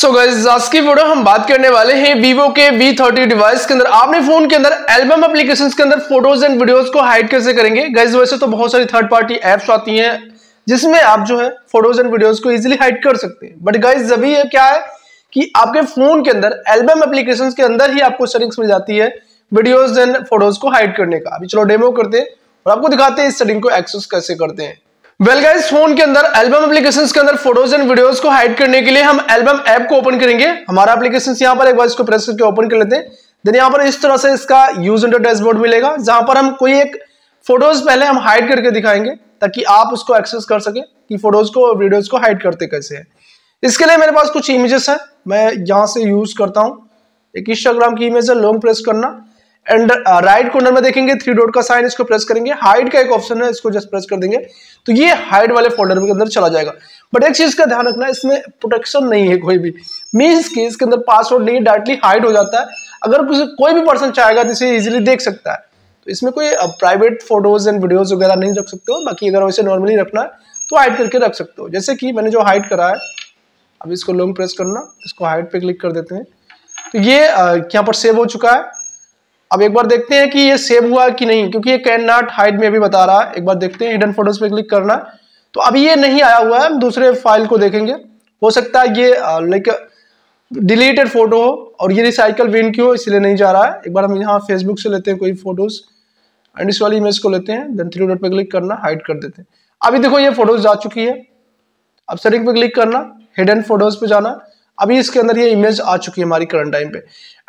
So guys आज की video हम बात करने वाले हैं Vivo के V30 डिवाइस के अंदर आपने फोन के अंदर एल्बम एप्लीकेशंस के अंदर फोटोज एंड वीडियोस को हाइड कैसे करेंगे। गाइस वैसे तो बहुत सारी थर्ड पार्टी एप्स आती हैं जिसमें आप जो है फोटोज एंड वीडियोस को इजीली हाइड कर सकते हैं, बट गाइस अभी ये क्या है कि आपके फोन के अंदर एल्बम एप्लीकेशंस के अंदर ही आपको सेटिंग्स मिल जाती है वीडियोज एंड फोटोज को हाइड करने का। अभी चलो डेमो करते हैं और आपको दिखाते हैं इस सेटिंग को एक्सेस कैसे करते हैं। वेल गाइस फोन के अंदर एल्बम एप्लीकेशंस के अंदर फोटोज एंड वीडियोस को हाइड करने के लिए हम एल्बम ऐप को ओपन करेंगे। हमारा एप्लीकेशंस यहाँ पर एक बार इसको प्रेस करके ओपन कर लेते हैं। देन यहाँ पर इस तरह से इसका यूज इंटर डैशबोर्ड मिलेगा जहां पर हम कोई एक फोटोज पहले हम हाइड करके दिखाएंगे ताकि आप उसको एक्सेस कर सके कि फोटोज को वीडियोज को हाइड करते कैसे है। इसके लिए मेरे पास कुछ इमेजेस है, मैं यहाँ से यूज करता हूँ एक इंस्टाग्राम की इमेज है। लॉन्ग प्रेस करना एंड राइट कॉर्नर में देखेंगे थ्री डॉट का साइन, इसको प्रेस करेंगे। हाइड का एक ऑप्शन है, इसको जस्ट प्रेस कर देंगे तो ये हाइड वाले फोल्डर के अंदर चला जाएगा। बट एक चीज का ध्यान रखना है, इसमें प्रोटेक्शन नहीं है कोई भी, मींस कि इसके अंदर पासवर्ड नहीं है, डायरेक्टली हाइड हो जाता है। अगर कोई भी पर्सन चाहेगा तो इसे इजिली देख सकता है। तो इसमें कोई प्राइवेट फोटोज एंड वीडियोज वगैरह नहीं रख सकते हो, बाकी अगर वैसे नॉर्मली रखना है तो हाइड करके रख सकते हो, जैसे कि मैंने जो हाइड करा है। अब इसको लॉन्ग प्रेस करना, इसको हाइड पे क्लिक कर देते हैं तो ये यहाँ पर सेव हो चुका है। अब एक बार देखते हैं कि ये सेव हुआ कि नहीं, क्योंकि ये कैन नॉट हाइड में भी बता रहा है। एक बार देखते हैं, हिडन फोटोज पे क्लिक करना तो अभी ये नहीं आया हुआ है। हम दूसरे फाइल को देखेंगे, हो सकता है ये लाइक डिलीटेड फोटो हो और ये रिसाइकल बिन की हो इसलिए नहीं जा रहा है। एक बार हम यहाँ फेसबुक से लेते हैं कोई फोटोज एंड इस वाली इमेज को लेते हैं, देन थ्री डॉट पे क्लिक करना, हाइड कर देते हैं। अभी देखो ये फोटोज जा चुकी है। अब सेटिंग पे क्लिक करना, हिडन फोटोज पे जाना, अभी इसके अंदर ये इमेज आ चुकी है हमारी करंट टाइम पे।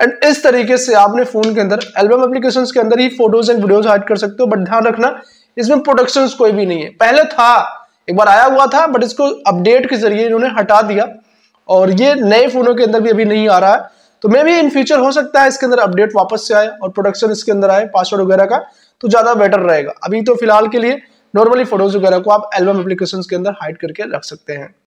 एंड इस तरीके से आपने फोन के अंदर एल्बम एप्लीकेशंस के अंदर ही फोटोज एंड वीडियोज हाइड कर सकते हो। बट ध्यान रखना इसमें प्रोटेक्शंस कोई भी नहीं है, पहले था एक बार आया हुआ था बट इसको अपडेट के जरिए इन्होंने हटा दिया और ये नए फोनों के अंदर भी अभी नहीं आ रहा है। तो मे भी इन फ्यूचर हो सकता है इसके अंदर अपडेट वापस से आए और प्रोटेक्शन इसके अंदर आए पासवर्ड वगैरह का, तो ज्यादा बेटर रहेगा। अभी तो फिलहाल के लिए नॉर्मली फोटोज वगैरह को आप एल्बम एप्लीकेशंस के अंदर हाइड करके रख सकते हैं।